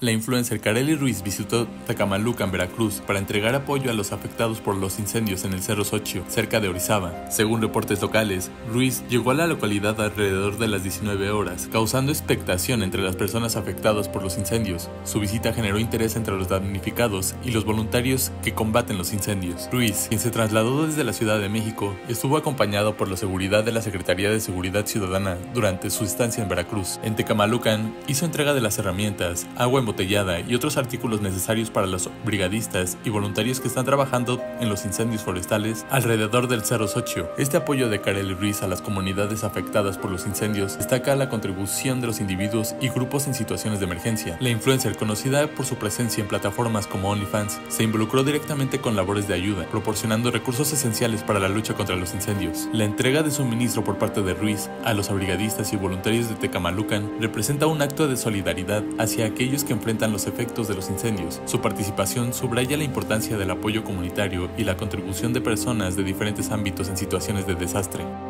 La influencer Karely Ruiz visitó Tecamalucan, Veracruz, para entregar apoyo a los afectados por los incendios en el Cerro Socho, cerca de Orizaba. Según reportes locales, Ruiz llegó a la localidad alrededor de las 19 horas, causando expectación entre las personas afectadas por los incendios. Su visita generó interés entre los damnificados y los voluntarios que combaten los incendios. Ruiz, quien se trasladó desde la Ciudad de México, estuvo acompañado por la seguridad de la Secretaría de Seguridad Ciudadana durante su estancia en Veracruz. En Tecamalucan, hizo entrega de las herramientas, agua embotellada y otros artículos necesarios para los brigadistas y voluntarios que están trabajando en los incendios forestales alrededor del Cerro Socho. Este apoyo de Karely Ruiz a las comunidades afectadas por los incendios destaca la contribución de los individuos y grupos en situaciones de emergencia. La influencer, conocida por su presencia en plataformas como OnlyFans, se involucró directamente con labores de ayuda, proporcionando recursos esenciales para la lucha contra los incendios. La entrega de suministro por parte de Ruiz a los brigadistas y voluntarios de Tecamalucan representa un acto de solidaridad hacia aquellos que enfrentan los efectos de los incendios. Su participación subraya la importancia del apoyo comunitario y la contribución de personas de diferentes ámbitos en situaciones de desastre.